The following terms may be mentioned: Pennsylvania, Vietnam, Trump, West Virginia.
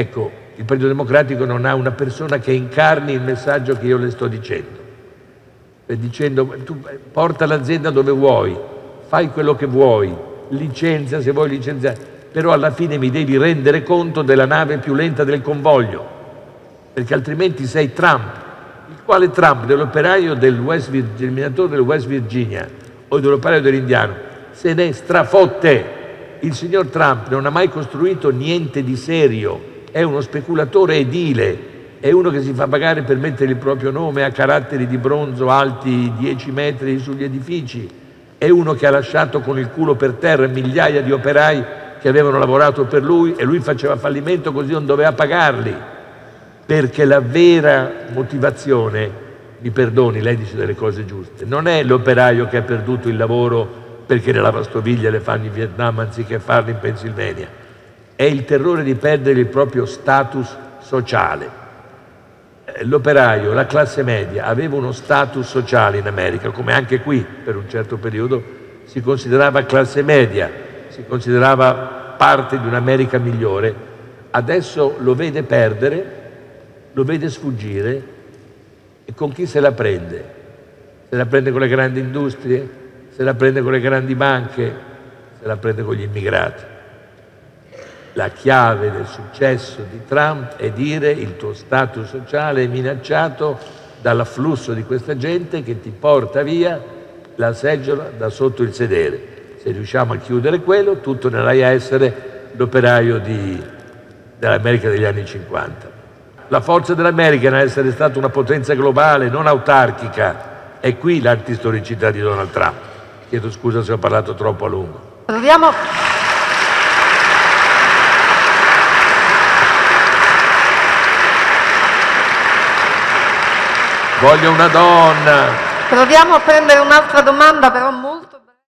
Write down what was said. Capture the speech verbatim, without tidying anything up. Ecco, il Partito Democratico non ha una persona che incarni il messaggio che io le sto dicendo. E dicendo, tu porta l'azienda dove vuoi, fai quello che vuoi, licenzia se vuoi licenziare, però alla fine mi devi rendere conto della nave più lenta del convoglio, perché altrimenti sei Trump, il quale Trump dell'operaio del West Virginia, eliminatore del West Virginia o dell'operaio dell'indiano, se ne strafotte. Il signor Trump non ha mai costruito niente di serio, è uno speculatore edile, è uno che si fa pagare per mettere il proprio nome a caratteri di bronzo alti dieci metri sugli edifici, è uno che ha lasciato con il culo per terra migliaia di operai che avevano lavorato per lui e lui faceva fallimento così non doveva pagarli, perché la vera motivazione, mi perdoni, lei dice delle cose giuste, non è l'operaio che ha perduto il lavoro perché le lavastoviglie le fanno in Vietnam anziché farle in Pennsylvania, è il terrore di perdere il proprio status sociale. L'operaio, la classe media, aveva uno status sociale in America, come anche qui per un certo periodo si considerava classe media, si considerava parte di un'America migliore, adesso lo vede perdere, lo vede sfuggire e con chi se la prende? Se la prende con le grandi industrie, se la prende con le grandi banche, se la prende con gli immigrati. La chiave del successo di Trump è dire il tuo status sociale è minacciato dall'afflusso di questa gente che ti porta via la seggiola da sotto il sedere. Se riusciamo a chiudere quello, tu tornerai a essere l'operaio di, dell'America degli anni cinquanta. La forza dell'America è essere stata una potenza globale, non autarchica. È qui l'antistoricità di Donald Trump. Chiedo scusa se ho parlato troppo a lungo. Proviamo. Voglio una donna. Proviamo a prendere un'altra domanda, però molto...